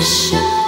wish I